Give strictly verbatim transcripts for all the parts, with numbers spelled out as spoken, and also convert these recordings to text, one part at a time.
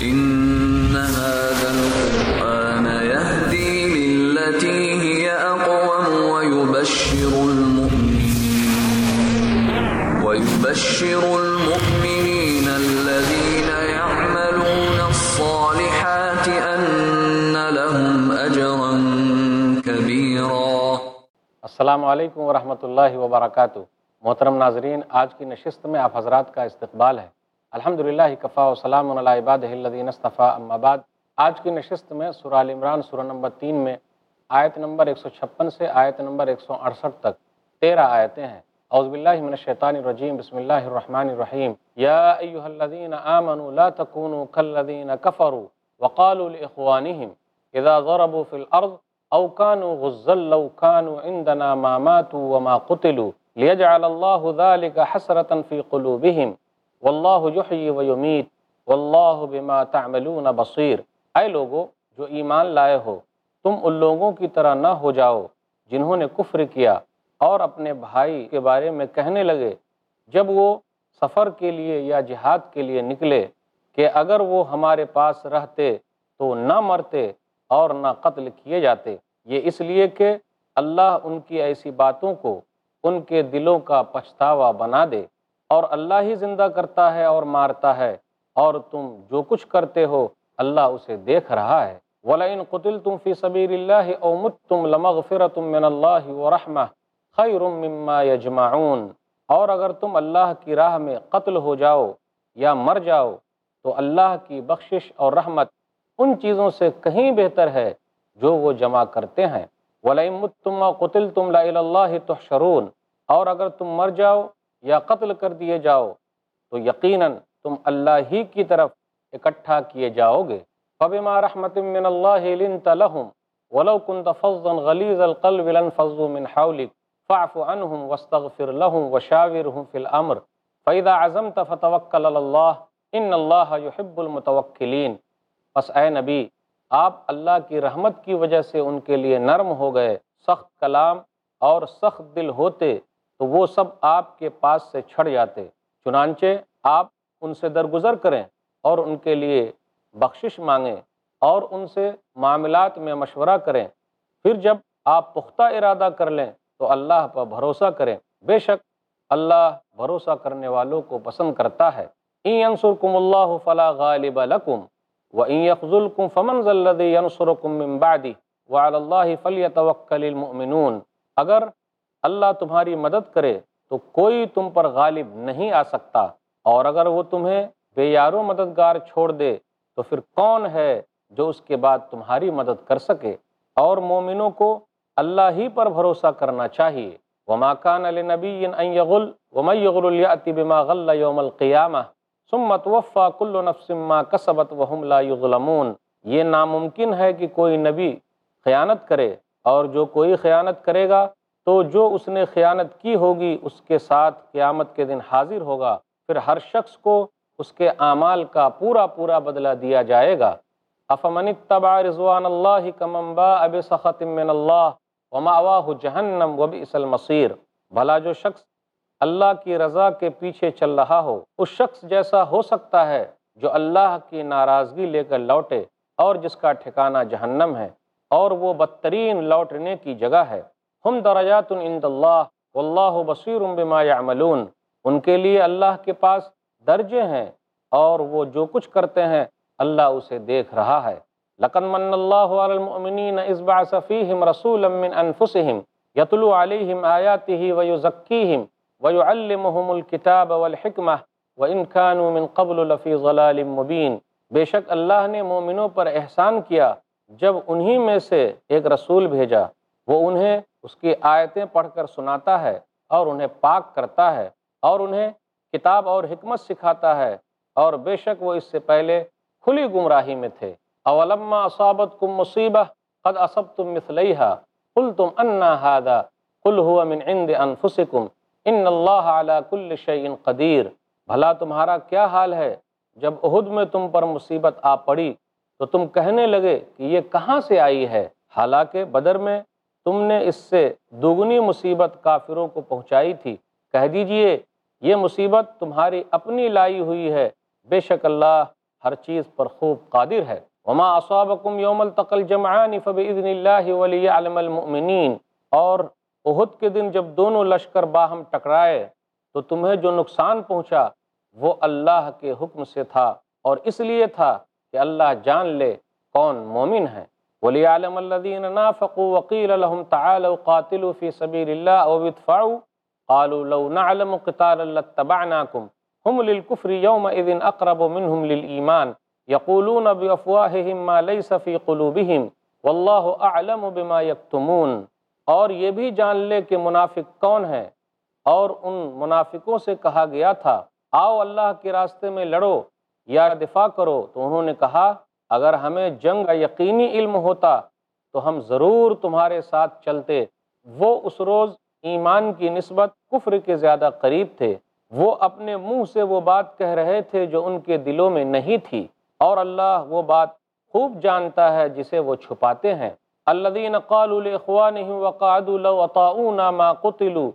إن هذا القرآن يهدي للتي هي أقوم ويبشر المؤمنين ويبشر المؤمنين الذين يعملون الصالحات أن لهم أجرا كبيرا۔ السلام علیکم ورحمۃ اللہ وبرکاتہ۔ محترم ناظرین، آج کی نشست میں آپ حضرات کا استقبال ہے۔ الحمدللہ کفا وسلام علی عبادہ الذین اصطفیٰ، اما بعد۔ آج کی نشست میں سورہ آل عمران سورہ نمبر تین میں آیت نمبر ایک سو چھپن سے آیت نمبر ایک سو اڑسٹھ تک تیرہ آیتیں ہیں۔ اعوذ باللہ من الشیطان الرجیم، بسم اللہ الرحمن الرحیم۔ یا ایہا الذین آمنوا لا تکونوا کالذین کفروا وقالوا لإخوانہم اذا ضربوا فی الارض او کانوا غزا لو کانوا عندنا ما ماتوا وما قتلوا لیجعل اللہ ذلک حسرة فی قلوبہم واللہ یحیی و یمیت واللہ بما تعملون بصیر۔ اے لوگو جو ایمان لائے ہو، تم ان لوگوں کی طرح نہ ہو جاؤ جنہوں نے کفر کیا اور اپنے بھائی کے بارے میں کہنے لگے جب وہ سفر کے لیے یا جہاد کے لیے نکلے کہ اگر وہ ہمارے پاس رہتے تو نہ مرتے اور نہ قتل کیے جاتے۔ یہ اس لیے کہ اللہ ان کی ایسی باتوں کو ان کے دلوں کا پچھتاوا بنا دے، اور اللہ ہی زندہ کرتا ہے اور مارتا ہے، اور تم جو کچھ کرتے ہو اللہ اسے دیکھ رہا ہے۔ وَلَئِن قُتِلْتُمْ فِي سَبِيلِ اللَّهِ أَوْ مُتْتُمْ لَمَغْفِرَةٌ مِّنَ اللَّهِ وَرَحْمَةٌ خَيْرٌ مِّمَّا يَجْمَعُونَ۔ اور اگر تم اللہ کی راہ میں قتل ہو جاؤ یا مر جاؤ تو اللہ کی بخشش اور رحمت ان چیزوں سے کہیں بہتر ہے جو وہ جمع کرتے ہیں۔ وَلَئِن مُتْتُمْ وَقُتِلْتُمْ لَإِلَى اللَّهِ تُحْشَرُونَ۔ اور اگر تم مر جاؤ یا قتل کر دیے جاؤ تو یقیناً تم اللہ ہی کی طرف اکٹھا کیے جاؤ گے۔ فَبِمَا رَحْمَةٍ مِّنَ اللَّهِ لِنْتَ لَهُمْ وَلَوْ كُنْتَ فَظًّا غَلِيظَ الْقَلْبِ لَانْفَضُّوا مِنْ حَوْلِكَ فَاعْفُ عَنْهُمْ وَاسْتَغْفِرْ لَهُمْ وَشَاوِرْهُمْ فِي الْأَمْرِ فَإِذَا عَزَمْتَ فَتَوَكَّلْ عَلَى اللَّهِ إِنَّ اللَّهَ يُحِبُّ الْمُتَوَكِّلِينَ۔ پس اے نبی، آپ اللہ کی رحمت کی وجہ سے ان کے لیے نرم ہو گئے، سخت کلام اور سخت دل ہوتے تو وہ سب آپ کے پاس سے چھڑ جاتے، چنانچہ آپ ان سے درگزر کریں اور ان کے لیے بخشش مانگیں اور ان سے معاملات میں مشورہ کریں، پھر جب آپ پختہ ارادہ کر لیں تو اللہ پر بھروسہ کریں، بے شک اللہ بھروسہ کرنے والوں کو پسند کرتا ہے۔ اِن يَنْصُرْكُمُ اللَّهُ فَلَا غَالِبَ لَكُمْ وَإِن يَخْذُلْكُمْ فَمَنْ ذَا الَّذِي يَنْصُرُكُمْ مِنْ بَعْدِهِ وَعَلَى اللَّهِ فَلْيَتَوَكَّلِ الْمُؤْمِنُونَ۔ اگر اللہ تمہاری مدد کرے تو کوئی تم پر غالب نہیں آ سکتا، اور اگر وہ تمہیں بے یار و مددگار چھوڑ دے تو پھر کون ہے جو اس کے بعد تمہاری مدد کر سکے۔ اور مومنوں کو اللہ ہی پر بھروسہ کرنا چاہیے۔ وَمَا كَانَ لِنَبِيٍّ أَن يَغُلَّ وَمَن يَغْلُلْ يَأْتِ بِمَا غَلَّ يَوْمَ الْقِيَامَةِ ثُمَّ تُوَفَّى كُلُّ نَفْسٍ مَا كَسَبَتْ وَهُمْ لَا يُظْلَمُونَ۔ یہ ناممکن ہے کہ کوئی نبی خیانت کرے، اور جو کوئی خیانت کرے گا تو جو اس نے خیانت کی ہوگی اس کے ساتھ قیامت کے دن حاضر ہوگا، پھر ہر شخص کو اس کے اعمال کا پورا پورا بدلہ دیا جائے گا۔ افمن اتبع رضوان اللہ کمن باء بسخط من اللہ ومأواہ جہنم وبئس المصیر۔ بھلا جو شخص اللہ کی رضا کے پیچھے چل رہا ہو اس شخص جیسا ہو سکتا ہے جو اللہ کی ناراضگی لے کر لوٹے، اور جس کا ٹھکانہ جہنم ہے اور وہ بدترین لوٹنے کی جگہ ہے۔ ہم درجات عند اللہ واللہ بصیر بما یعملون۔ ان کے لیے اللہ کے پاس درجے ہیں اور وہ جو کچھ کرتے ہیں اللہ اسے دیکھ رہا ہے۔ لَقَدْ مَنَّ اللَّهُ عَلَى الْمُؤْمِنِينَ إِذْ بَعَثَ فِيهِمْ رَسُولًا مِّنْ أَنفُسِهِمْ يَتْلُو عَلَيْهِمْ آيَاتِهِ وَيُزَكِّيهِمْ وَيُعَلِّمُهُمُ الْكِتَابَ وَالْحِكْمَةَ وَإِنْ كَانُوا مِنْ قَبْلُ لَفِي ضَلَالٍ مُبِينٍ۔ بے شک اللہ نے مومنوں پر احسان کیا جب انہی میں سے ایک رسول بھیجا، وہ انہیں اس کی آیتیں پڑھ کر سناتا ہے اور انہیں پاک کرتا ہے اور انہیں کتاب اور حکمت سکھاتا ہے، اور بے شک وہ اس سے پہلے کھلی گمراہی میں تھے۔ اولما اصابتکم مصیبہ قد اصبتم مثلیہا قلتم انا ھذا قل ھو من عند انفسکم ان اللہ علی کل شیء قدیر۔ بھلا تمہارا کیا حال ہے جب احد میں تم پر مصیبت آ پڑی تو تم کہنے لگے کہ یہ کہاں سے آئی ہے، حالانکہ بدر میں تم نے اس سے دوگنی مصیبت کافروں کو پہنچائی تھی۔ کہہ دیجئے یہ مصیبت تمہاری اپنی لائی ہوئی ہے، بے شک اللہ ہر چیز پر خوب قادر ہے۔ وما اصابکم یوم التقى الجمعان فباذن اللہ وليعلم المؤمنین، اور احد کے دن جب دونوں لشکر باہم ٹکرائے تو تمہیں جو نقصان پہنچا وہ اللہ کے حکم سے تھا، اور اس لیے تھا کہ اللہ جان لے کون مومن ہیں۔ وَلِيَعْلَمَ الَّذِينَ نَافَقُوا وَقِيلَ لَهُمْ تَعَالَوْا قَاتِلُوا فِي سَبِيلِ اللَّهِ أَوْ ادْفَعُوا قَالُوا لَوْ نَعْلَمُ قِتَالًا لَاتَّبَعْنَاكُمْ هُمْ لِلْكُفْرِ يَوْمَئِذٍ أَقْرَبُ مِنْهُمْ لِلْإِيمَانِ يَقُولُونَ بِأَفْوَاهِهِمْ مَا لَيْسَ فِي قُلُوبِهِمْ وَاللَّهُ أَعْلَمُ بِمَا يَكْتُمُونَ، اور یہ بھی جان لے کہ منافق کون ہیں، اور ان منافقوں سے کہا گیا تھا آؤ اللہ کے راستے میں لڑو یا دفاع کرو، تو انہوں نے کہا اگر ہمیں جنگ کا یقینی علم ہوتا تو ہم ضرور تمہارے ساتھ چلتے۔ وہ اس روز ایمان کی نسبت کفر کے زیادہ قریب تھے، وہ اپنے منہ سے وہ بات کہہ رہے تھے جو ان کے دلوں میں نہیں تھی، اور اللہ وہ بات خوب جانتا ہے جسے وہ چھپاتے ہیں۔ الذین قالوا لإخوانهم وقعدوا لو اطاعونا ما قتلوا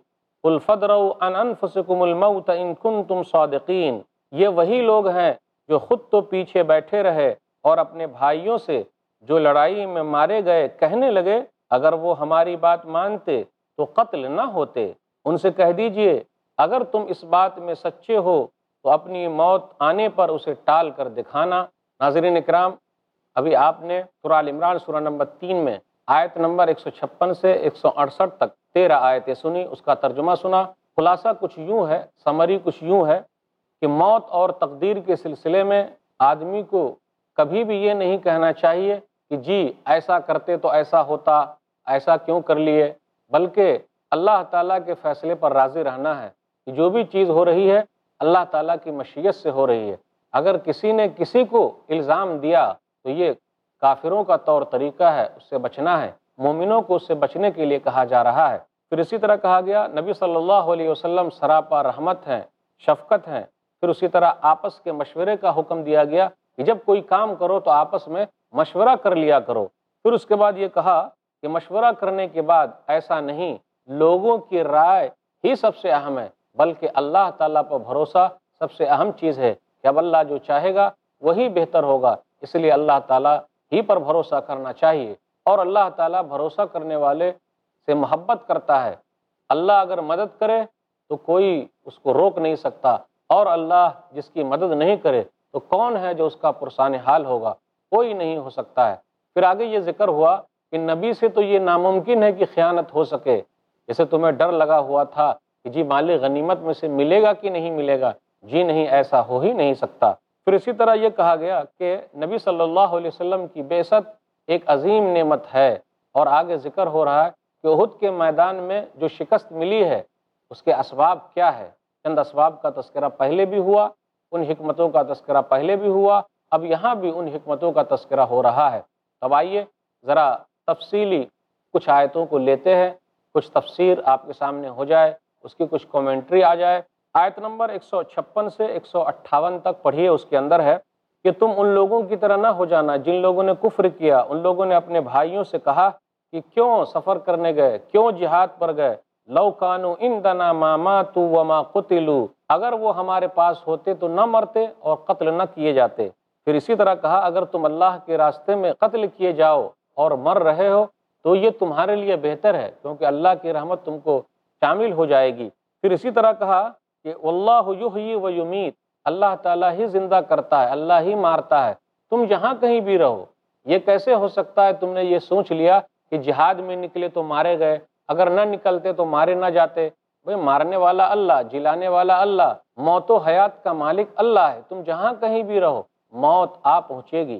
قل فادروا عن انفسکم الموت ان کنتم صادقین، یہ وہی لوگ ہیں جو خود تو پیچھے بیٹھے رہے اور اپنے بھائیوں سے جو لڑائی میں مارے گئے کہنے لگے اگر وہ ہماری بات مانتے تو قتل نہ ہوتے، ان سے کہہ دیجئے اگر تم اس بات میں سچے ہو تو اپنی موت آنے پر اسے ٹال کر دکھانا۔ ناظرین اکرام، ابھی آپ نے سورہ آل عمران سورہ نمبر تین میں آیت نمبر ایک سو چھپن سے ایک سو اڑسٹھ تک تیرہ آیتیں سنی، اس کا ترجمہ سنا۔ خلاصہ کچھ یوں ہے، سمری کچھ یوں ہے کہ موت اور تقدیر کے سلسلے میں آدمی کو کبھی بھی یہ نہیں کہنا چاہیے کہ جی ایسا کرتے تو ایسا ہوتا، ایسا کیوں کر لیے، بلکہ اللہ تعالیٰ کے فیصلے پر راضی رہنا ہے کہ جو بھی چیز ہو رہی ہے اللہ تعالیٰ کی مشیت سے ہو رہی ہے۔ اگر کسی نے کسی کو الزام دیا تو یہ کافروں کا طور طریقہ ہے، اس سے بچنا ہے، مومنوں کو اس سے بچنے کے لیے کہا جا رہا ہے۔ پھر اسی طرح کہا گیا نبی صلی اللہ علیہ وسلم سراپا رحمت ہیں، شفقت ہیں، پھر اسی طرح آپس کے مشورے کا حکم دیا گیا کہ جب کوئی کام کرو تو آپس میں مشورہ کر لیا کرو، پھر اس کے بعد یہ کہا کہ مشورہ کرنے کے بعد ایسا نہیں لوگوں کی رائے ہی سب سے اہم ہے، بلکہ اللہ تعالیٰ پر بھروسہ سب سے اہم چیز ہے کہ اب اللہ جو چاہے گا وہی بہتر ہوگا، اس لیے اللہ تعالیٰ ہی پر بھروسہ کرنا چاہیے، اور اللہ تعالیٰ بھروسہ کرنے والے سے محبت کرتا ہے۔ اللہ اگر مدد کرے تو کوئی اس کو روک نہیں سکتا، اور اللہ جس کی مدد نہیں کرے تو کون ہے جو اس کا پرسان حال ہوگا، کوئی نہیں ہو سکتا ہے۔ پھر آگے یہ ذکر ہوا کہ نبی سے تو یہ ناممکن ہے کہ خیانت ہو سکے، جیسے تمہیں ڈر لگا ہوا تھا کہ جی مال غنیمت میں سے ملے گا کہ نہیں ملے گا، جی نہیں، ایسا ہو ہی نہیں سکتا۔ پھر اسی طرح یہ کہا گیا کہ نبی صلی اللہ علیہ وسلم کی بعثت ایک عظیم نعمت ہے، اور آگے ذکر ہو رہا ہے کہ احد کے میدان میں جو شکست ملی ہے اس کے اسباب کیا ہے۔ چند اسباب کا تذکرہ پہلے بھی ہوا، ان حکمتوں کا تذکرہ پہلے بھی ہوا، اب یہاں بھی ان حکمتوں کا تذکرہ ہو رہا ہے۔ اب آئیے ذرا تفصیلی کچھ آیتوں کو لیتے ہیں، کچھ تفسیر آپ کے سامنے ہو جائے، اس کی کچھ کومنٹری آ جائے۔ آیت نمبر ایک سو چھپن سے ایک سو اٹھاون تک پڑھیے، اس کے اندر ہے کہ تم ان لوگوں کی طرح نہ ہو جانا جن لوگوں نے کفر کیا، ان لوگوں نے اپنے بھائیوں سے کہا کہ کیوں سفر کرنے گئے، کیوں جہاد پر گئے، لو کانو عندنا ما ماتوا وما قتلوا، اگر وہ ہمارے پاس ہوتے تو نہ مرتے اور قتل نہ کیے جاتے۔ پھر اسی طرح کہا اگر تم اللہ کے راستے میں قتل کیے جاؤ اور مر رہے ہو تو یہ تمہارے لیے بہتر ہے، کیونکہ اللہ کی رحمت تم کو شامل ہو جائے گی۔ پھر اسی طرح کہا کہ واللہ یحیی و یمیت، اللہ تعالیٰ ہی زندہ کرتا ہے، اللہ ہی مارتا ہے، تم جہاں کہیں بھی رہو۔ یہ کیسے ہو سکتا ہے تم نے یہ سوچ لیا کہ جہاد میں نکلے تو مارے گئے، اگر نہ نکلتے تو مارے نہ جاتے؟ بھئی مارنے والا اللہ، جلانے والا اللہ، موت و حیات کا مالک اللہ ہے، تم جہاں کہیں بھی رہو موت آ پہنچے گی۔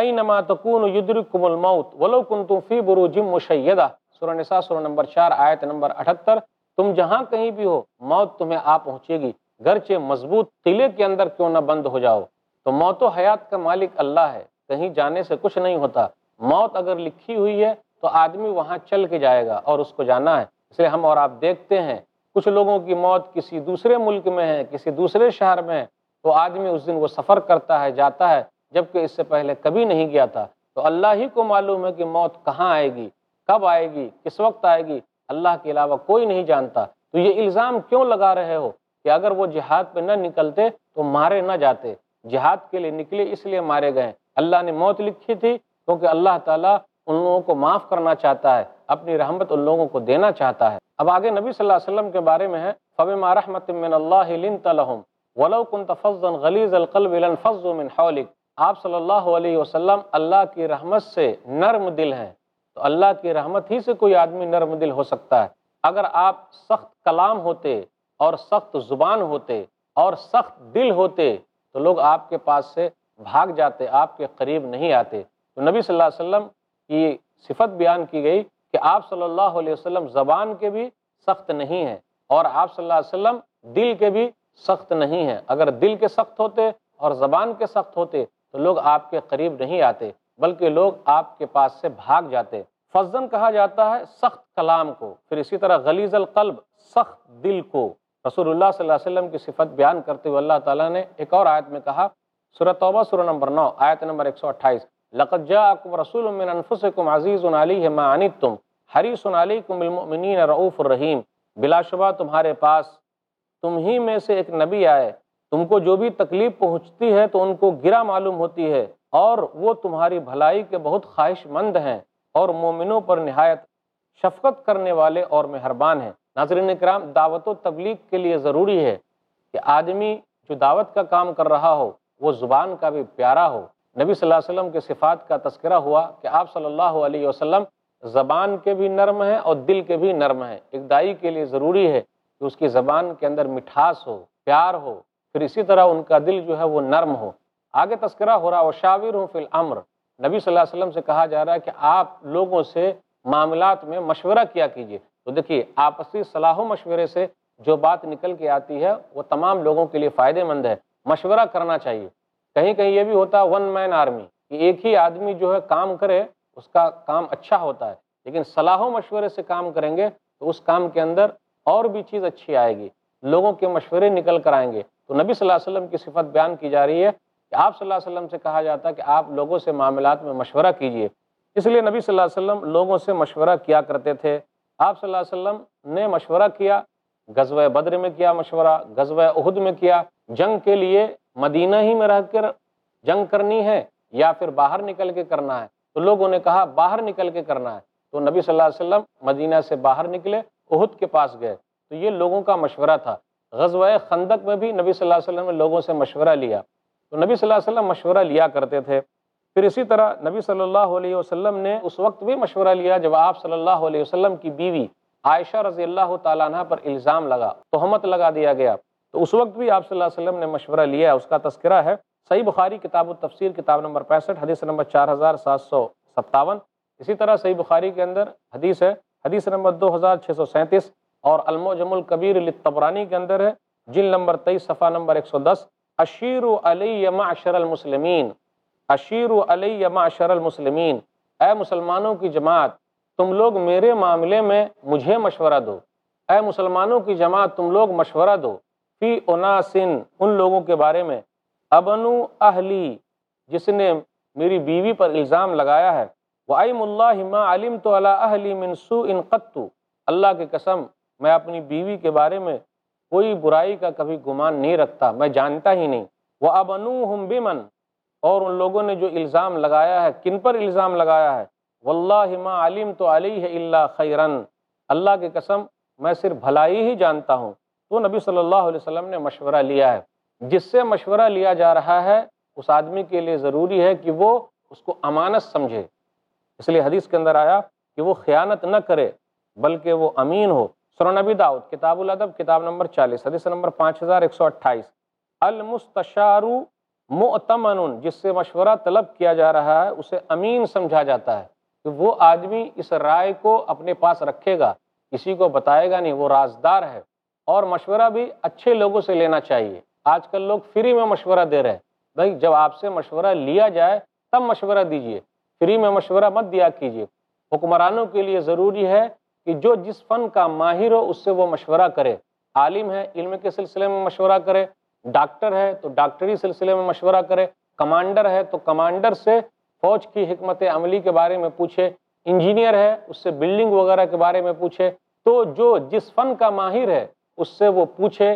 اَيْنَمَا تَكُونُ يُدْرِكُكُمُ الْمَوْتُ وَلَوْ كُنْتُمْ فِي بُرُوجٍ مُشَيَّدَةٍ، سورہ نساء سورہ نمبر چار آیت نمبر اٹھتر، تم جہاں کہیں بھی ہو موت تمہیں آ پہنچے گی، گرچہ مضبوط قلعے کے اندر کیوں نہ بند ہو جاؤ۔ تو موت و حیات کا مالک اللہ ہے، کہیں جانے سے کچھ نہیں ہوتا، موت اگر لکھی ہوئی ہے تو آدمی وہاں چل کے جائے گا اور اس کو جانا ہے۔ اس لیے ہم اور آپ دیکھتے ہیں کچھ لوگوں کی موت کسی دوسرے ملک میں ہے، کسی دوسرے شہر میں ہے، تو آدمی اس دن وہ سفر کرتا ہے، جاتا ہے، جبکہ اس سے پہلے کبھی نہیں گیا تھا۔ تو اللہ ہی کو معلوم ہے کہ موت کہاں آئے گی، کب آئے گی، کس وقت آئے گی، اللہ کے علاوہ کوئی نہیں جانتا۔ تو یہ الزام کیوں لگا رہے ہو کہ اگر وہ جہاد پہ نہ نکلتے تو مارے نہ جاتے؟ جہاد کے لیے نکلے اس لیے مارے گئے. اللہ نے موت لکھی تھی کیونکہ اللہ تعالیٰ ان لوگوں کو معاف کرنا چاہتا ہے، اپنی رحمت ان لوگوں کو دینا چاہتا ہے. اب آگے نبی صلی اللہ علیہ وسلم کے بارے میں ہے، فَبِمَا رَحْمَةٍ مِّنَ اللَّهِ لِنْتَ لَهُمْ وَلَوْ كُنْتَ فَظًّا غَلِيظَ الْقَلْبِ لَانْفَضُّوا مِنْ حَوْلِكَ. آپ صلی اللہ علیہ وسلم اللہ کی رحمت سے نرم دل ہیں، تو اللہ کی رحمت ہی سے کوئی آدمی نرم دل ہو سکتا ہے. اگر آپ سخت کلام ہوتے اور سخت زبان ہوتے اور سخت دل ہوتے تو لوگ آپ کے پاس سے بھاگ جاتے، آپ کے قریب نہیں آتے. تو نبی صلی اللہ علیہ وسلم کی صفت بیان کی گئی کہ آپ صلی اللہ علیہ وسلم زبان کے بھی سخت نہیں ہیں اور آپ صلی اللہ علیہ وسلم دل کے بھی سخت نہیں ہیں. اگر دل کے سخت ہوتے اور زبان کے سخت ہوتے تو لوگ آپ کے قریب نہیں آتے بلکہ لوگ آپ کے پاس سے بھاگ جاتے. فظًا کہا جاتا ہے سخت کلام کو، پھر اسی طرح غلیظ القلب سخت دل کو. رسول اللہ صلی اللہ علیہ وسلم کی صفت بیان کرتے ہوئے اللہ تعالیٰ نے ایک اور آیت میں کہا، سورہ توبہ سورہ نمبر نو آیت نمبر ایک سو اٹھائیس، لَقَدْ جَاءَكُمْ رَسُولٌ مِّنْ أَنفُسِكُمْ عَزِيزٌ عَلَيْهِ مَا عَنِتُّمْ حَرِيصٌ عَلَيْكُمْ بِالْمُؤْمِنِينَ رَءُوفٌ رَحِيمٌ. بلا شبہ تمہارے پاس تم ہی میں سے ایک نبی آئے، تم کو جو بھی تکلیف پہنچتی ہے تو ان کو گرا معلوم ہوتی ہے، اور وہ تمہاری بھلائی کے بہت خواہش مند ہیں اور مومنوں پر نہایت شفقت کرنے والے اور مہربان ہیں. ناظرین اکرام، دعوت و تبلیغ کے لیے ضروری ہے کہ آدمی جو دعوت کا کام کر رہا ہو وہ زبان کا بھی پیارا ہو. نبی صلی اللہ علیہ وسلم کے صفات کا تذکرہ ہوا کہ آپ صلی اللہ علیہ وسلم زبان کے بھی نرم ہیں اور دل کے بھی نرم ہیں. ایک دائی کے لیے ضروری ہے کہ اس کی زبان کے اندر مٹھاس ہو، پیار ہو، پھر اسی طرح ان کا دل جو ہے وہ نرم ہو. آگے تذکرہ ہو رہا وَشَاوِرْهُمْ فِي الْأَمْرِ، نبی صلی اللہ علیہ وسلم سے کہا جا رہا ہے کہ آپ لوگوں سے معاملات میں مشورہ کیا کیجئے. تو دیکھیے آپسی صلاح و مشورے سے جو بات نکل کے آتی ہے وہ تمام لوگوں کے لیے فائدہ مند ہے. مشورہ کرنا چاہیے. کہیں کہیں یہ بھی ہوتا ہے ون مین آرمی کہ ایک ہی آدمی جو ہے کام کرے اس کا کام اچھا ہوتا ہے، لیکن صلاح و مشورے سے کام کریں گے تو اس کام کے اندر اور بھی چیز اچھی آئے گی، لوگوں کے مشورے نکل کر آئیں گے. تو نبی صلی اللہ علیہ وسلم کی صفت بیان کی جا رہی ہے کہ آپ صلی اللہ علیہ وسلم سے کہا جاتا ہے کہ آپ لوگوں سے معاملات میں مشورہ کیجئے، اس لیے نبی صلی اللہ علیہ وسلم لوگوں سے مشورہ کیا کرتے تھے. آپ صلی اللہ علیہ وسلم نے مشورہ کیا، غزوہ بدر میں کیا مشورہ، غزوہ احد میں کیا. جنگ کے لیے مدینہ ہی میں رہ کر جنگ کرنی ہے یا پھر باہر نکل کے کرنا ہے؟ تو لوگوں نے کہا باہر نکل کے کرنا ہے. تو نبی صلی اللہ علیہ وسلم مدینہ سے باہر نکلے، احد کے پاس گئے، تو یہ لوگوں کا مشورہ تھا. غزوہ خندق میں بھی نبی صلی اللہ علیہ وسلم نے لوگوں سے مشورہ لیا، تو نبی صلی اللہ علیہ وسلم مشورہ لیا کرتے تھے. پھر اسی طرح نبی صلی اللہ علیہ وسلم نے اس وقت بھی مشورہ لیا جب آپ صلی اللہ علیہ وسلم کی بیوی عائشہ رضی اللہ تعالیٰ عنہ پر الزام لگا، تہمت لگا دیا گیا، تو اس وقت بھی آپ صلی اللہ علیہ وسلم نے مشورہ لیا. اس کا تذکرہ ہے صحیح بخاری کتاب التفسیر کتاب نمبر پینسٹھ حدیث نمبر چار ہزار سات سو ستاون. اسی طرح صحیح بخاری کے اندر حدیث ہے حدیث نمبر دو ہزار چھ سو سینتیس، اور المعجم الکبیر للطبرانی کے اندر ہے جلد نمبر تیئیس صفحہ نمبر ایک سو دس، اشیروا علی معشر المسلمین، اشیروا علی معشر المسلمین، اے مسلمانوں کی جماعت تم لوگ میرے معاملے میں مجھے مشورہ دو، اے مسلمانوں کی جماعت تم لوگ مشورہ دو. فی اناسن، ان لوگوں کے بارے میں، ابنو اہلی، جس نے میری بیوی پر الزام لگایا ہے، وَأَيْمُ اللَّهِ مَا عَلِمْتُ عَلَىٰ أَهْلِ مِنْ سُوءٍ قَطُّ، اللہ کی قسم میں اپنی بیوی کے بارے میں کوئی برائی کا کبھی گمان نہیں رکھتا، میں جانتا ہی نہیں. وَأَبْنُوهُمْ بِمَنْ، اور ان لوگوں نے جو الزام لگایا ہے کن پر الزام لگایا ہے، وَاللَّهِ مَا عَلِمْتُ عَلَيْهِ إِلَّا خَيْرًا، اللہ کی قسم میں صرف بھلائی ہی جانتا ہوں. تو نبی صلی اللہ علیہ وسلم نے مشورہ لیا ہے. جس سے مشورہ لیا جا رہا ہے اس آدمی کے لیے ضروری ہے کہ وہ اس کو امانت سمجھے، اس لیے حدیث کے اندر آیا کہ وہ خیانت نہ کرے بلکہ وہ امین ہو. سنن ابی داؤد کتاب الادب کتاب نمبر چالیس حدیث نمبر پانچ ہزار ایک سو اٹھائیس، المستشار مؤتمن، جس سے مشورہ طلب کیا جا رہا ہے اسے امین سمجھا جاتا ہے کہ وہ آدمی اس رائے کو اپنے پاس رکھے گا، کسی کو بتائے گا نہیں، وہ رازدار ہے. اور مشورہ بھی اچھے لوگوں سے لینا چاہیے. آج کل لوگ فری میں مشورہ دے رہے ہیں، بھائی جب آپ سے مشورہ لیا جائے تب مشورہ دیجئے، فری میں مشورہ مت دیا کیجیے. حکمرانوں کے لیے ضروری ہے کہ جو جس فن کا ماہر ہو اس سے وہ مشورہ کرے. عالم ہے، علم کے سلسلے میں مشورہ کرے، ڈاکٹر ہے تو ڈاکٹری سلسلے میں مشورہ کرے، کمانڈر ہے تو کمانڈر سے فوج کی حکمت عملی کے بارے میں پوچھے، انجینئر ہے اس سے بلڈنگ وغیرہ کے بارے میں پوچھے. تو جو جس فن کا ماہر ہے اس سے وہ پوچھے،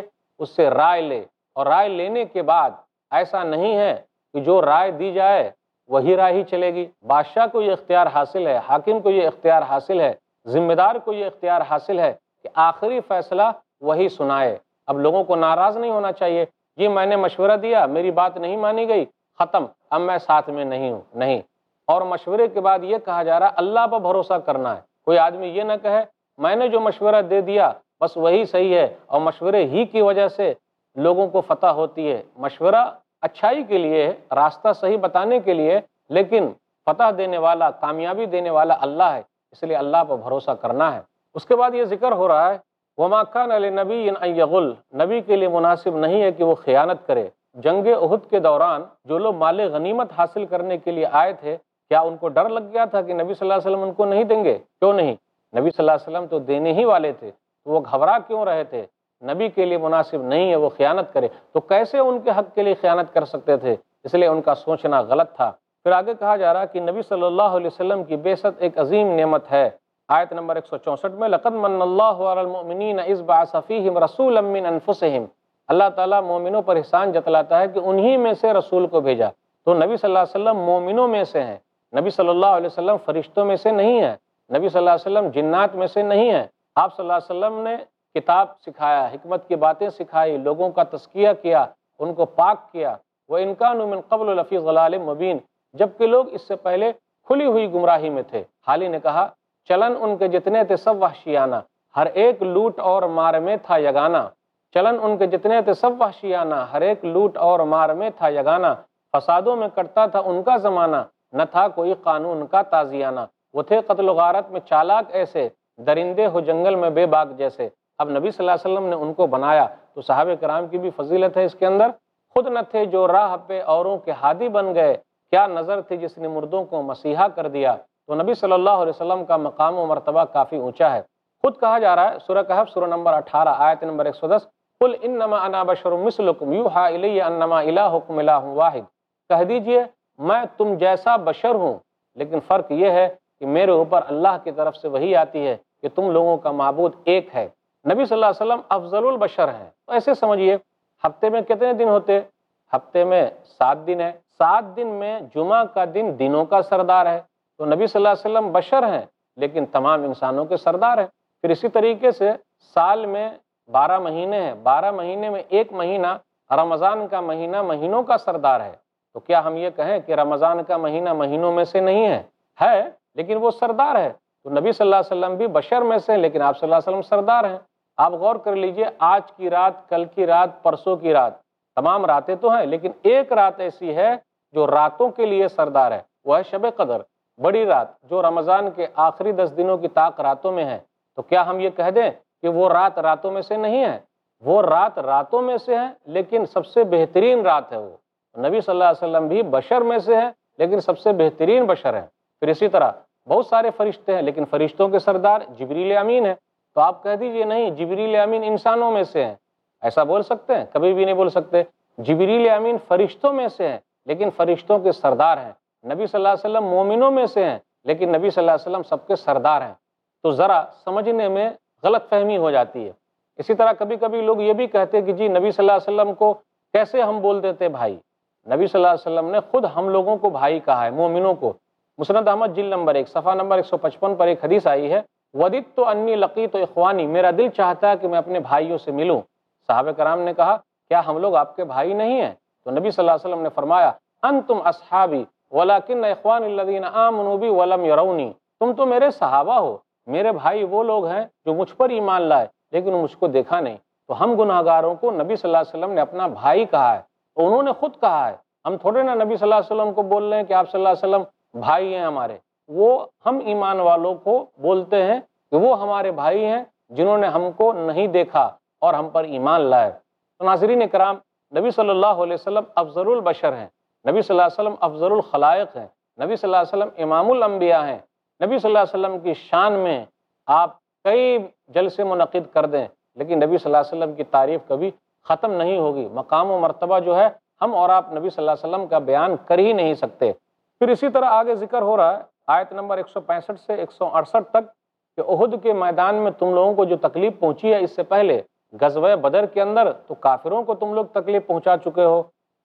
اس سے رائے لے، اور رائے لینے کے بعد ایسا نہیں ہے کہ جو رائے دی جائے وہی رائے ہی چلے گی۔ بادشاہ کو یہ اختیار حاصل ہے، حاکم کو یہ اختیار حاصل ہے، ذمہ دار کو یہ اختیار حاصل ہے کہ آخری فیصلہ وہی سنائے۔ اب لوگوں کو ناراض نہیں ہونا چاہیے، یہ میں نے مشورہ دیا، میری بات نہیں مانی گئی، ختم، اب میں ساتھ میں نہیں ہوں، نہیں۔ اور مشورے کے بعد یہ کہا جا رہا اللہ پر بھروسہ کرنا ہے، کوئی آدمی یہ نہ کہے میں نے جو مشورہ دے دیا بس وہی صحیح ہے، اور مشورے ہی کی وجہ سے لوگوں کو فتح ہوتی ہے۔ مشورہ اچھائی کے لیے ہے، راستہ صحیح بتانے کے لیے، لیکن فتح دینے والا، کامیابی دینے والا اللہ ہے، اس لیے اللہ پر بھروسہ کرنا ہے۔ اس کے بعد یہ ذکر ہو رہا ہے وَمَا كَانَ لِنَبِيٍّ أَن يَغُلَّ، نبی کے لیے مناسب نہیں ہے کہ وہ خیانت کرے۔ جنگ احد کے دوران جو لوگ مال غنیمت حاصل کرنے کے لیے آئے تھے، کیا ان کو ڈر لگ گیا تھا کہ نبی صلی اللہ علیہ وسلم ان کو نہیں دیں گے؟ کیوں نہیں، نبی صلی اللہ علیہ وسلم تو دینے ہی والے تھے، تو وہ گھبرا کیوں رہے تھے؟ نبی کے لیے مناسب نہیں ہے وہ خیانت کرے، تو کیسے ان کے حق کے لیے خیانت کر سکتے تھے؟ اس لیے ان کا سوچنا غلط تھا۔ پھر آگے کہا جا رہا کہ نبی صلی اللہ علیہ وسلم کی بعثت ایک عظیم نعمت ہے۔ آیت نمبر ایک سو چونسٹھ میں لَقَدْ مَنَّ اللَّهُ عَلَى الْمُؤْمِنِينَ إِذْ بَعَثَ فِيهِمْ رَسُولًا مِّنْ أَنفُسِهِمْ، اللہ تعالیٰ مومنوں پر احسان جتلاتا ہے کہ انہی میں سے رسول کو بھیجا۔ تو نبی صلی اللہ علیہ وسلم مومنوں میں سے ہیں، نبی صلی اللہ علیہ وسلم فرشتوں میں سے نہیں ہیں، نبی صلی اللہ علیہ وسلم جنات میں سے نہیں ہیں۔ آپ صلی اللہ علیہ وسلم نے کتاب سکھایا، حکمت کی باتیں سکھائی، لوگوں کا تزکیہ کیا، ان کو پاک کیا۔ وَإِن كَانُوا مِن قَبْلُ لَفِي ضَلَالٍ مُبِينٍ، جبکہ لوگ اس سے پہلے کھلی ہوئی گمراہی میں تھے۔ حالی نے کہا چلن ان کے جتنے تھے سب وحشیانہ، ہر ایک لوٹ اور مار میں تھا یگانا، چلن ان کے جتنے تھے سب وحشیانہ، ہر ایک لوٹ اور مار میں تھا یگانا، فسادوں میں کٹتا تھا ان کا زمانہ، نہ تھا کوئی قانون کا تازیانہ، وہ تھے قتل و غارت میں چالاک ایسے، درندے ہو جنگل میں بے باک جیسے۔ اب نبی صلی اللہ علیہ وسلم نے ان کو بنایا، تو صحابہ کرام کی بھی فضیلت ہے اس کے اندر۔ خود نہ تھے جو راہ پہ اوروں کے ہادی بن گئے، کیا نظر تھی جس نے مردوں کو مسیحا کر دیا۔ تو نبی صلی اللہ علیہ وسلم کا مقام و مرتبہ کافی اونچا ہے۔ خود کہا جا رہا ہے سورہ کہف سورہ نمبر اٹھارہ آیت نمبر ایک سو دس، قُلْ اِنَّمَا أَنَا بَشَرٌ مِثْلُكُمْ يُوحَىٰ إِلَيَّ أَنَّمَا إِلَٰهُكُمْ إِلَٰهٌ وَاحِدٌ، کہہ دیجئے میں تم جیسا بشر ہوں، لیکن فرق یہ ہے کہ میرے اوپر اللہ کی طرف سے وحی آتی ہے کہ تم لوگوں کا معبود ایک ہے۔ نبی صلی اللہ علیہ وسلم افضل البشر ہیں، تو ایسے سمجھئے ہفتے میں کتنے دن ہوتے؟ ہفتے میں سات دن ہے، سات دن میں جمعہ کا دن دنوں کا سردار ہے، تو نبی صلی اللہ علیہ وسلم بشر ہیں لیکن تمام انسانوں کے سردار ہیں۔ پھر اسی طریقے سے سال میں بارہ مہینے ہیں، بارہ مہینے میں ایک مہینہ رمضان کا مہینہ مہینوں کا سردار ہے، تو کیا ہم یہ کہیں کہ رمضان کا مہینہ مہینوں میں سے نہیں ہے؟ ہے، لیکن وہ سردار ہے۔ تو نبی صلی اللہ علیہ وسلم بھی بشر میں سے ہیں، لیکن آپ صلی اللہ علیہ وسلم سردار ہیں۔ آپ غور کر لیجئے، آج کی رات، کل کی رات، پرسوں کی رات، تمام راتیں تو ہیں، لیکن ایک رات ایسی ہے جو راتوں کے لیے سردار ہے، وہ ہے شب قدر، بڑی رات، جو رمضان کے آخری دس دنوں کی طاق راتوں میں ہے۔ تو کیا ہم یہ کہہ دیں کہ وہ رات راتوں میں سے نہیں ہے؟ وہ رات راتوں میں سے ہے، لیکن سب سے بہترین رات ہے۔ وہ نبی صلی اللہ علیہ وسلم بھی بشر میں سے ہے، لیکن سب سے بہترین بشر ہے۔ پھر اسی طرح بہت سارے فرشتے ہیں، لیکن فرشتوں کے سردار جبریل امین ہے، تو آپ کہہ دیجئے نہیں جبریل امین انسانوں میں سے ہیں، ایسا بول سکتے ہیں؟ کبھی بھی نہیں بول سکتے۔ جبریل امین فرشتوں میں سے ہیں، لیکن فرشتوں کے سردار ہیں۔ نبی صلی اللہ علیہ وسلم مومنوں میں سے ہیں، لیکن نبی صلی اللہ علیہ وسلم سب کے سردار ہیں۔ تو ذرا سمجھنے میں غلط فہمی ہو جاتی ہے۔ اسی طرح کبھی کبھی لوگ یہ بھی کہتے ہیں کہ جی نبی صلی اللہ علیہ وسلم کو کیسے ہم بول دیتے بھائی؟ نبی صلی اللہ علیہ وسلم نے خود ہم لوگوں کو بھائی کہا ہے، مومنوں کو۔ مسند احمد جلد نمبر ایک صفحہ نمبر ایک سو پچپن پر ایک حدیث آئی ہے، وَدِدْتُ أَنِّي لَقِيتُ إِخْوَانِي، میرا دل چاہتا ہے کہ میں اپنے بھائیوں سے ملوں۔ صحابہ کرام نے کہا کیا ہم لوگ آپ کے بھائی نہیں ہیں؟ تو نبی صلی اللہ علیہ وسلم نے فرمایا انتم اصحابی ولیکن اخوان الذین آمنوا بی ولم یرونی، تم تو میرے صحابہ ہو، میرے بھائی وہ لوگ ہیں جو مجھ پر ایمان لائے لیکن مجھ کو دیکھا نہیں۔ تو ہم گناہگاروں کو نبی صلی اللہ علیہ وسلم نے اپنا بھائی کہا ہے، تو انہوں نے خود کہا ہے، ہم تھوڑے نا نبی صلی اللہ علیہ وسلم کو بول رہے ہیں کہ آپ صلی اللہ علیہ وسلم بھائی ہیں ہمارے۔ وہ ہم ایمان والوں کو بولتے ہیں کہ وہ ہمارے بھائی ہیں جنہوں نے ہم کو نہیں دیکھا اور ہم پر ایمان لائے۔ تو ناظرین اکرام، نبی صلی اللہ علیہ وسلم افضل البشر ہیں، نبی صلی اللہ علیہ وسلم افضل الخلائق ہیں، نبی صلی اللہ علیہ وسلم امام الانبیاء ہیں۔ نبی صلی اللہ علیہ وسلم کی شان میں آپ کئی جلسے منعقد کر دیں، لیکن نبی صلی اللہ علیہ وسلم کی تعریف کبھی ختم نہیں ہوگی۔ مقام و مرتبہ جو ہے ہم اور آپ نبی صلی اللہ علیہ وسلم کا بیان کر ہی نہیں سکتے۔ پھر اسی طرح آگے ذکر ہو رہا ہے آیت نمبر ایک سو پینسٹھ سے ایک سو اڑسٹھ تک کہ احد کے میدان میں تم لوگوں کو جو تکلیف پہنچی ہے، اس سے پہلے غزوہ بدر کے اندر تو کافروں کو تم لوگ تکلیف پہنچا چکے ہو،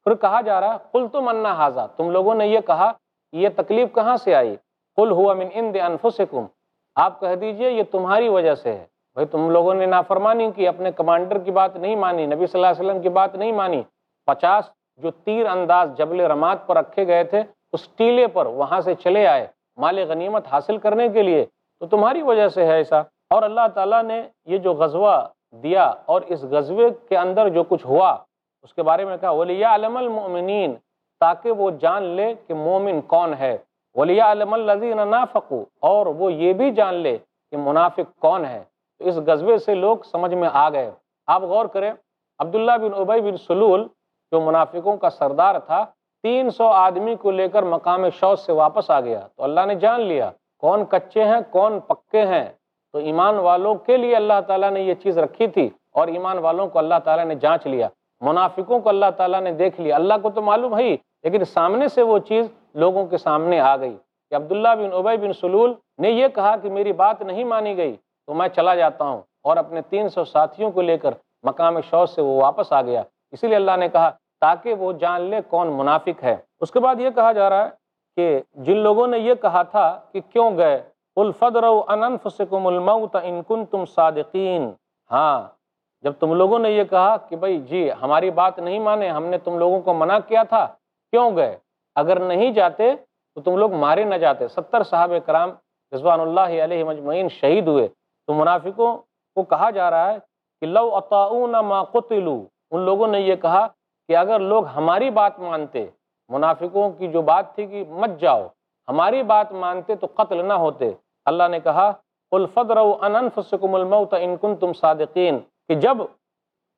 پھر کہا جا رہا ہے قلتم انا ھذا، تم لوگوں نے یہ کہا یہ تکلیف کہاں سے آئی؟ قل ہوا من عند انفسکم، آپ کہہ دیجئے یہ تمہاری وجہ سے ہے۔ بھئی تم لوگوں نے نافرمانی کی، اپنے کمانڈر کی بات نہیں مانی، نبی صلی اللہ علیہ وسلم کی بات نہیں مانی۔ پچاس جو تیر انداز جبل رمات پر رکھے گئے تھے اس ٹیلے پر وہاں سے چلے آئے مال غنیمت حاصل کرنے کے لیے، تو تمہاری وجہ سے ہے ایسا۔ اور اللہ تعالیٰ نے یہ جو غزوہ دیا اور اس غزوے کے اندر جو کچھ ہوا اس کے بارے میں کہا وَلِيَعْلَمَ الْمُؤْمِنِينَ، تاکہ وہ جان لے کہ مومن کون ہے۔ وَلِيَعْلَمَ الَّذِينَ نَافَقُوا، اور وہ یہ بھی جان لے کہ منافق کون ہے۔ تو اس غزوے سے لوگ سمجھ میں آ گئے۔ آپ غور کریں، عبداللہ بن ابی بن سلول جو منافقوں کا سردار تھا تین سو آدمی کو لے کر مقام شوس سے واپس آ گیا، تو اللہ نے جان لیا کون کچے ہیں کون پکے ہیں۔ تو ایمان والوں کے لیے اللہ تعالیٰ نے یہ چیز رکھی تھی اور ایمان والوں کو اللہ تعالیٰ نے جانچ لیا، منافقوں کو اللہ تعالیٰ نے دیکھ لیا۔ اللہ کو تو معلوم ہے، لیکن سامنے سے وہ چیز لوگوں کے سامنے آ گئی کہ عبداللہ بن ابی بن سلول نے یہ کہا کہ میری بات نہیں مانی گئی تو میں چلا جاتا ہوں، اور اپنے تین سو ساتھیوں کو لے کر مقام شوس سے وہ واپس آ گیا۔ اسی لیے اللہ نے کہا تاکہ وہ جان لے کون منافق ہے۔ اس کے بعد یہ کہا جا رہا ہے کہ جن لوگوں نے یہ کہا تھا کہ کیوں گئے، قُلْ فَدْرَوْا عَنْ أَنفُسِكُمُ الْمَوْتَ إِن كُنْتُمْ صَادِقِينَ، ہاں جب تم لوگوں نے یہ کہا کہ بھئی جی ہماری بات نہیں مانے، ہم نے تم لوگوں کو منع کیا تھا، کیوں گئے؟ اگر نہیں جاتے تو تم لوگ مارے نہ جاتے۔ ستر صحابہ کرام رضوان اللہ علیہم اجمعین شہید ہوئے۔ تو منافقوں کو کہا جا رہا ہے کہ لَوْ أَطَاعُونَ مَا قُتِلُوا، ان لوگوں نے یہ کہا کہ اگر لوگ ہماری بات مانتے، منافقوں کی جو بات تھی کہ مت جاؤ، ہماری بات مانتے تو قتل نہ ہوتے۔ اللہ نے کہا قُلْ فَدْرَوْا عَنْ أَنفُسِكُمُ الْمَوْتَ إِن كُنْتُمْ صَادِقِينَ، کہ جب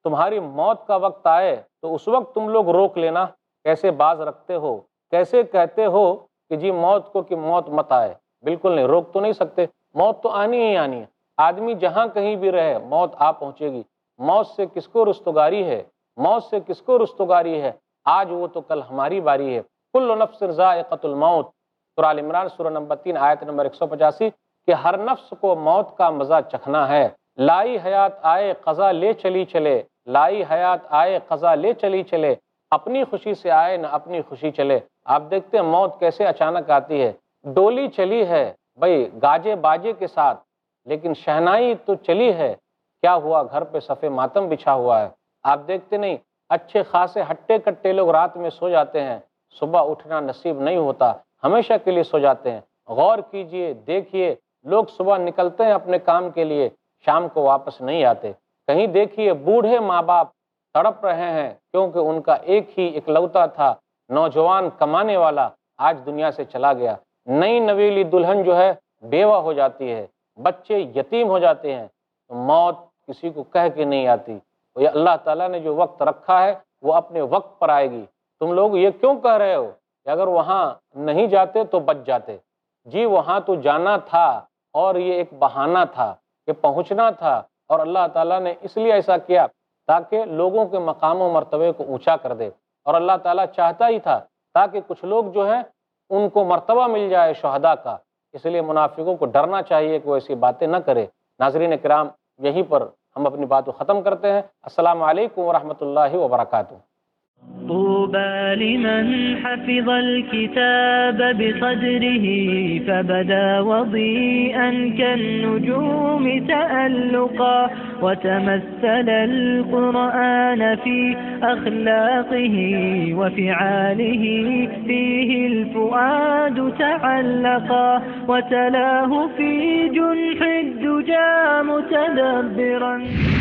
تمہاری موت کا وقت آئے تو اس وقت تم لوگ روک لینا، کیسے باز رکھتے ہو، کیسے کہتے ہو کہ جی موت کو کہ موت مت آئے۔ بالکل نہیں، روک تو نہیں سکتے، موت تو آنی ہی آنی ہے۔ آدمی جہاں کہیں بھی رہے موت آ پہنچے گی۔ موت سے کس کو رستگاری ہے، موت سے کس کو رستگاری ہے، آج وہ تو کل ہماری باری ہے۔ کل نفس ذائقة الموت، سورہ آل عمران سورہ نمبر تین آیت نمبر ایک سو پچاسی، کہ ہر نفس کو موت کا مزہ چکھنا ہے۔ لائی حیات آئے قضا لے چلی چلے، لائی حیات آئے قضا لے چلی چلے، اپنی خوشی سے آئے نہ اپنی خوشی چلے۔ آپ دیکھتے ہیں موت کیسے اچانک آتی ہے۔ ڈولی چلی ہے بھئی گاجے باجے کے ساتھ، لیکن شہنائی تو چلی ہے، کیا ہوا گھر پہ صفے ماتم بچھا ہوا ہے۔ آپ دیکھتے نہیں، اچھے خاصے ہٹے کٹے لوگ رات میں سو جاتے ہیں، صبح اٹھنا نصیب نہیں ہوتا، ہمیشہ کے لیے سو جاتے ہیں۔ غور کیجئے، دیکھیے، لوگ صبح نکلتے ہیں اپنے کام کے لیے، شام کو واپس نہیں آتے۔ کہیں دیکھیے بوڑھے ماں باپ تڑپ رہے ہیں، کیونکہ ان کا ایک ہی اکلوتا تھا نوجوان کمانے والا، آج دنیا سے چلا گیا۔ نئی نویلی دلہن جو ہے بیوہ ہو جاتی ہے، بچے یتیم ہو جاتے ہیں۔ موت کسی کو کہہ کے نہیں آتی، یہ اللہ تعالیٰ نے جو وقت رکھا ہے وہ اپنے وقت پر آئے گی۔ تم لوگ یہ کیوں کہہ رہے ہو کہ اگر وہاں نہیں جاتے تو بچ جاتے؟ جی وہاں تو جانا تھا اور یہ ایک بہانہ تھا کہ پہنچنا تھا، اور اللہ تعالیٰ نے اس لیے ایسا کیا تاکہ لوگوں کے مقام و مرتبے کو اونچا کر دے، اور اللہ تعالیٰ چاہتا ہی تھا تاکہ کچھ لوگ جو ہیں ان کو مرتبہ مل جائے شہداء کا۔ اس لیے منافقوں کو ڈرنا چاہیے کہ وہ ایسی باتیں نہ کرے۔ ناظرین کرام، یہیں پر ہم اپنی بات کو ختم کرتے ہیں۔ السلام علیکم ورحمۃ اللہ وبرکاتہ۔ طوبى لمن حفظ الكتاب بصدره فبدا وضيئا كالنجوم تألقا وتمثل القرآن في أخلاقه وفعاله فيه الفؤاد تعلقا وتلاه في جنح الدجى متدبرا